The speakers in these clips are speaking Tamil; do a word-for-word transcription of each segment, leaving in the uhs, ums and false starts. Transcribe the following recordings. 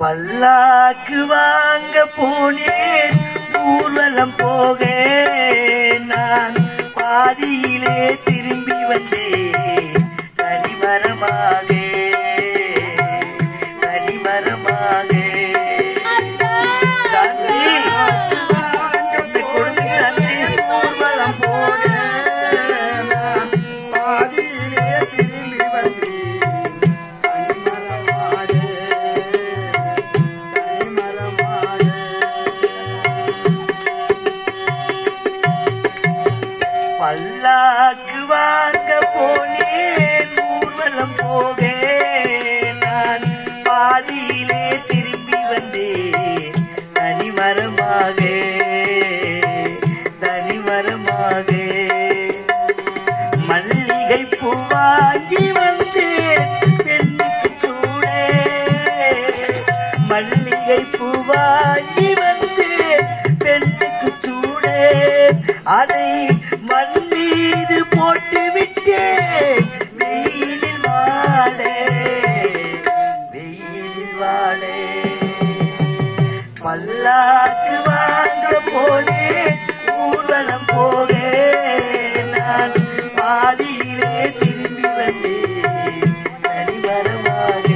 பல்லாக்கு வாங்க போனேன் ஊர்வலம் போக நான் பாதியிலே திரும்பி வந்தேன் தனிமரமாக தனிமரமாக சாந்தி அந்த கொடுமை சாந்தி ஊர்வலம் போக நான் பாதியிலே திரும்பி வந்தேன் பல்லாக்கு வாங்க போனேன் ஊர்வலம் போக நான் பாதியிலே திரும்பி வந்தேன் தனிமரமாக தனிமரமாக மல்லிகை பூ வாங்கி வந்தேன் பெண்ணுக்கு சூடே மல்லிகை பூ வாங்கி வந்தேன் பெண்ணுக்கு சூடே அதை மண்ணீது போட்டு விட்டே வெயிலில் வாழே வெயிலில் வாழே பல்லாக்கு வாங்க போனே ஊர்வலம் போக நான் பாதியிலே திரும்பி வந்தேன் தனிமரமாக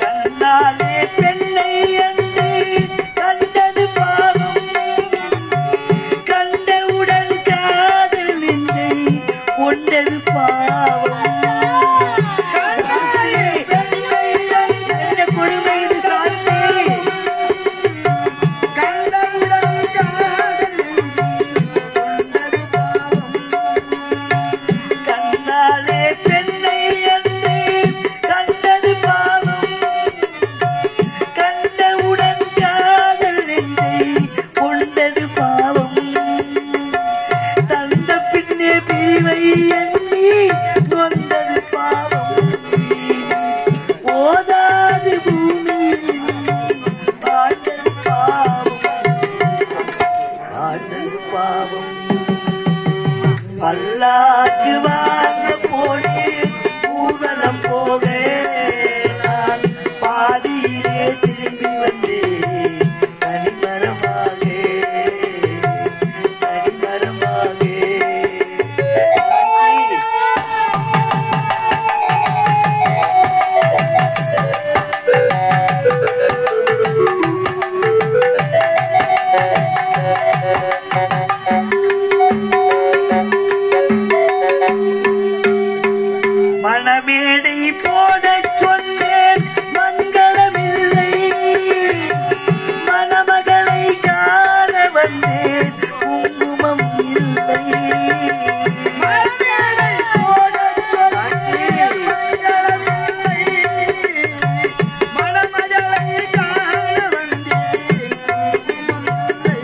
கண்ணாலே பெண்ணை அன்று கண்டது பாவம் கண்டவுடன் காதல் நின்றை கொண்டது பாவம் கண்ணாலே பெண்ணை அன்று கொடுமை சாந்தி கண்டவுடன் காதல் நின்றை கொண்டது பாவம் கண்ணாலே பெண்ணை அன்று கண்டது பாவம் கண்டவுடன் காதல் நின்றை கொண்டது பாவம் தந்த பின்னே பிரிவை எண்ணி கொண்டது பாவம் ஓதாது பூமியில் ஆண்டது பாவம் ஆண்டது பாவம் பல்லாக்கு வாங்க போனேன் ஊர்வலம் போக நான் பாதியிலே திரும்பி வந்தேன் தனிமரமாக தனிமரமாக மணமேடை போடச் சொன்னேன் மங்களமில்லை மணமகளை காண வந்தேன் குங்குமம் இல்லை மணமேடை போடச் சொன்னேன் மங்களமில்லை மணமகளை காண வந்தேன்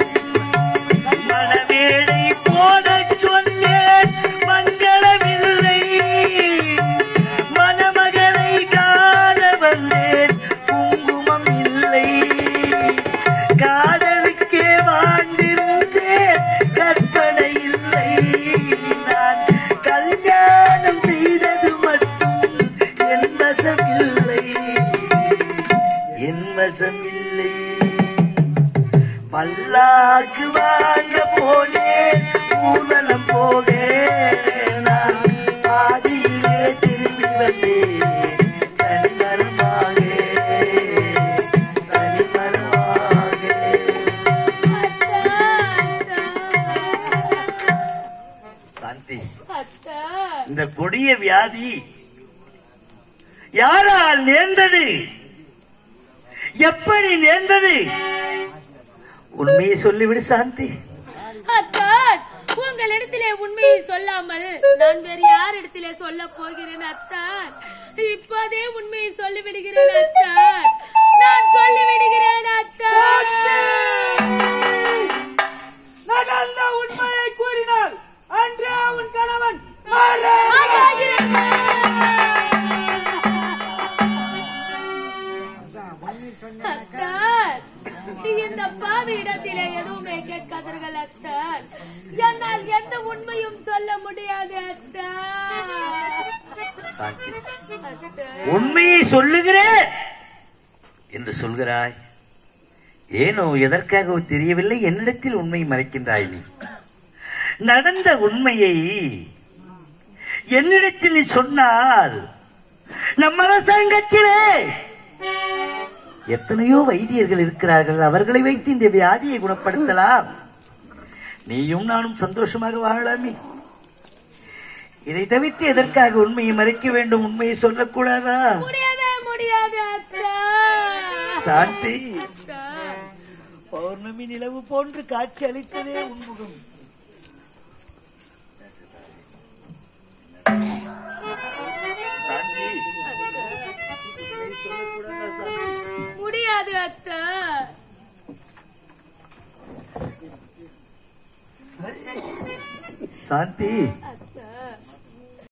குங்குமம் இல்லை மணமேடை போடச் சொன்னேன் மங்களமில்லை இல்லை பல்லாக்கு வாங்க போனேன் ஊர்வலம் போக நான் பாதியிலே திரும்பி வந்தேன் தனிமரமாக தனிமரமாக சாந்தி இந்த கொடிய வியாதி யாரால் நேர்ந்தது எப்படி நேர்ந்தது உண்மையை சொல்லிவிடு சாந்தி அத்தா உங்களிடத்திலே உண்மையை சொல்லாமல் நான் வேறு யார் இடத்திலே சொல்ல போகிறேன் அத்தா இப்போதே உண்மையை சொல்லிவிடுகிறேன் அத்தா நான் சொல்லிவிடுகிறேன் அத்தா நடந்த உண்மையை கூறினால் சாட்சி. உண்மையை சொல்லுகிறேன் என்று சொல்கிறாய். ஏனோ எதற்காக தெரியவில்லை, என்னிடத்தில் உண்மை மறைக்கின்றாய். நீ நடந்த உண்மையை என்னிடத்தில் நீ சொன்னால் நம் அரசாங்கத்திலே எத்தனையோ வைத்தியர்கள் இருக்கிறார்கள், அவர்களை வைத்து இந்த வியாதியை குணப்படுத்தலாம். நீயும் நானும் சந்தோஷமாக வாழலாமே. இதை தவிர்த்து எதற்காக உண்மையை மறைக்க வேண்டும்? உண்மையை சொல்லக்கூடாதா? சாந்தி, பௌர்ணமி நிலவு போன்று காட்சி அளித்ததே உண்முகம். முடியாது அத்தா. சாந்தி,